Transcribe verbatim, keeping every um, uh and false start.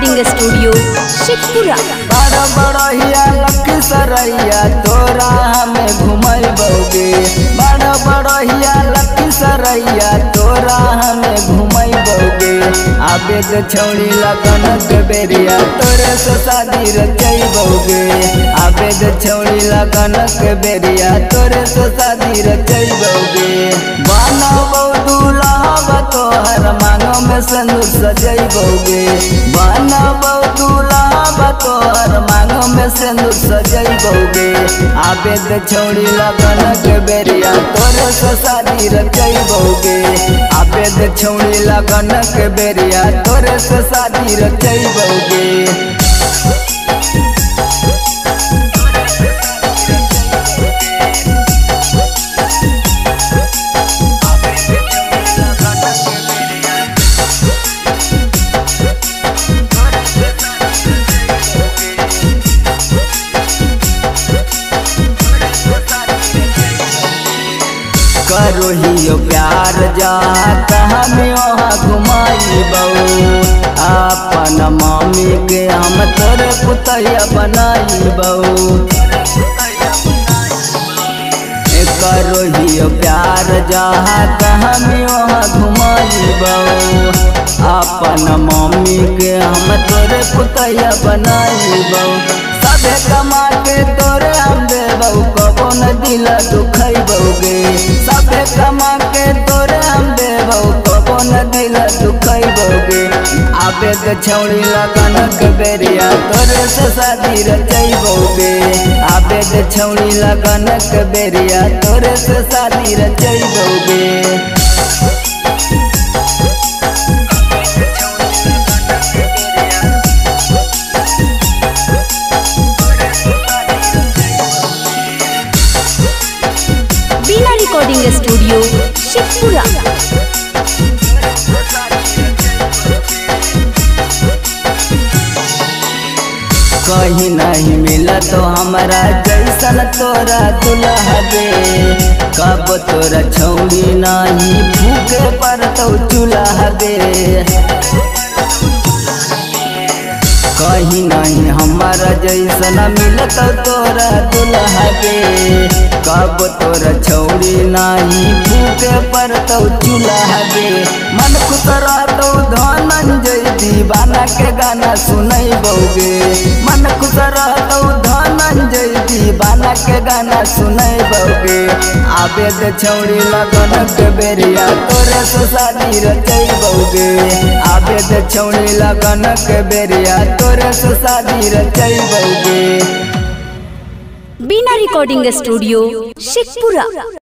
Recording studio Sheikhpura. बड़ा बड़हिया लखीसरैया तोरा हमें घुमैबौगे, बड़ा बड़हिया लखीसरैया तोरा हमें घुमैबौगे। आबे तो छौड़ी लगन के बेरिया तोरे से शादी रचैबौगे, आबे तो छौड़ी लगन के बेरिया तोरे से शादी रचैबौगे। बनबौ दुल्हा तोहर मांगो में संदूर सजैबौगे, बनबौ दुल्हा तोहर मांगो में संदूर सजैबौगे। आबे तो छौड़ी लगन के बेरिया तोरे से शादी रचैबौगे, आबे तो छौड़ी लगन के बेरिया तोरे से शादी रचैबौगे। करोहियो प्यार जात हमें वहाँ घुमाइबौ, अपन मामी के हम तोर पुतैया बनाइबौ। करोहियो प्यार जात हमें वहाँ घुमाइबौ, अपन मामी के हम तोर पुतैया बनाइबौ। सबे कमा के तोरे हम देबौ, कबो न दिला दुखैबौगे, सबे कमा के तोरे हम देबौ, कबो न दिला दुखैबौगे। आबे तो छौड़ी लगन के बेरिया तोरे से शादी रचैबौगे, आबे तो छौड़ी लगन के बेरिया तोरे से शादी रचैबौगे। Recording studio Sheikhpura. कहीं नहीं मिला तो हमारा जैसन तोरा दुल्हा दे, कब तोरा छौड़ी नहीं भूखे पर तो चूल्हा दे। कहीं नहीं हमारा जैसन मिला तो तोरा दुल्हा दे, कब तोरा छौड़ी नहीं भूखे पर तो चूल्हा दे। मन खुश रहतौ धनंजय दीवाना के गाना सुनैबौगे, मन खुश रहतौ धनंजय दीवाना के गाना सुनैबौगे। आबे तो छौड़ी लगन के बेरिया तोरे से शादी रचैबौगे, आबे तो छौड़ी लगन के बेरिया तोरे से शादी रचैबौगे। Bina recording studio Sheikhpura.